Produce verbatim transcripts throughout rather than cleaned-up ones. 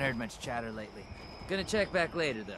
Haven't heard much chatter lately. Gonna check back later, though.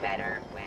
Better.